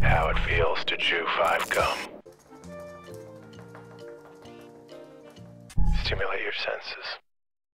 How it feels to chew 5 gum. Stimulate your senses.